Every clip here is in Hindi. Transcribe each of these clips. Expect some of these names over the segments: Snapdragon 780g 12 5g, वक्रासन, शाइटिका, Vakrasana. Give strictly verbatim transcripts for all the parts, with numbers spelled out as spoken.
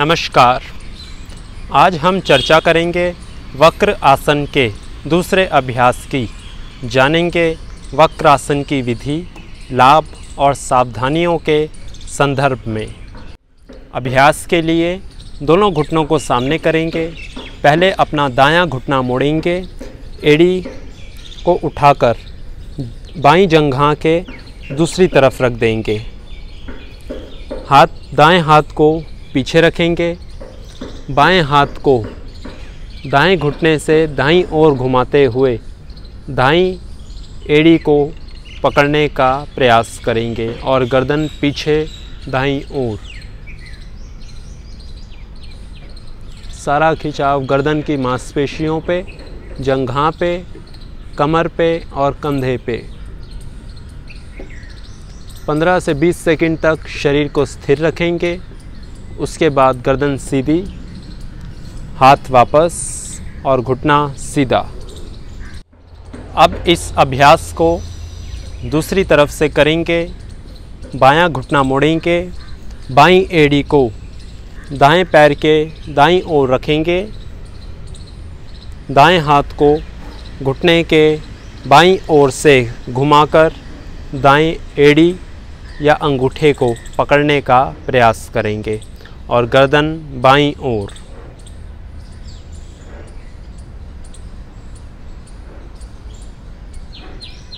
नमस्कार। आज हम चर्चा करेंगे वक्र आसन के दूसरे अभ्यास की, जानेंगे वक्रासन की विधि, लाभ और सावधानियों के संदर्भ में। अभ्यास के लिए दोनों घुटनों को सामने करेंगे। पहले अपना दायां घुटना मोड़ेंगे, एड़ी को उठाकर बाईं जंघा के दूसरी तरफ रख देंगे। हाथ दाएं हाथ को पीछे रखेंगे, बाएं हाथ को दाएं घुटने से दाईं ओर घुमाते हुए दाईं एड़ी को पकड़ने का प्रयास करेंगे और गर्दन पीछे दाईं ओर। सारा खिंचाव गर्दन की मांसपेशियों पे, जंघा पे, कमर पे और कंधे पे। पंद्रह से बीस सेकंड तक शरीर को स्थिर रखेंगे। उसके बाद गर्दन सीधी, हाथ वापस और घुटना सीधा। अब इस अभ्यास को दूसरी तरफ से करेंगे। बायां घुटना मोड़ेंगे, बाईं एड़ी को दाएं पैर के दाईं ओर रखेंगे, दाएं हाथ को घुटने के बाईं ओर से घुमाकर दाएं एड़ी या अंगूठे को पकड़ने का प्रयास करेंगे और गर्दन बाईं ओर।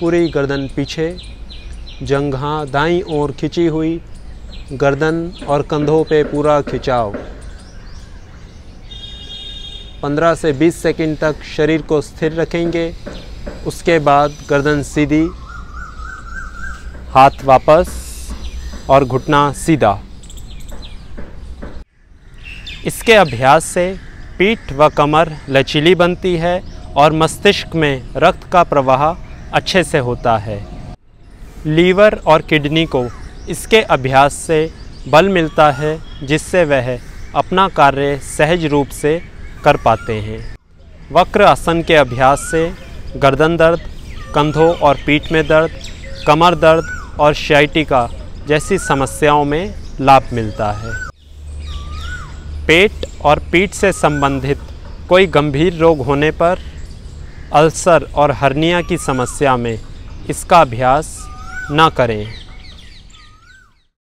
पूरी गर्दन पीछे, जंघा दाईं ओर खिंची हुई, गर्दन और कंधों पे पूरा खिंचाव। पंद्रह से बीस सेकंड तक शरीर को स्थिर रखेंगे। उसके बाद गर्दन सीधी, हाथ वापस और घुटना सीधा। इसके अभ्यास से पीठ व कमर लचीली बनती है और मस्तिष्क में रक्त का प्रवाह अच्छे से होता है। लीवर और किडनी को इसके अभ्यास से बल मिलता है, जिससे वह अपना कार्य सहज रूप से कर पाते हैं। वक्र आसन के अभ्यास से गर्दन दर्द, कंधों और पीठ में दर्द, कमर दर्द और शाइटिका जैसी समस्याओं में लाभ मिलता है। पेट और पीठ से संबंधित कोई गंभीर रोग होने पर, अल्सर और हर्निया की समस्या में इसका अभ्यास ना करें।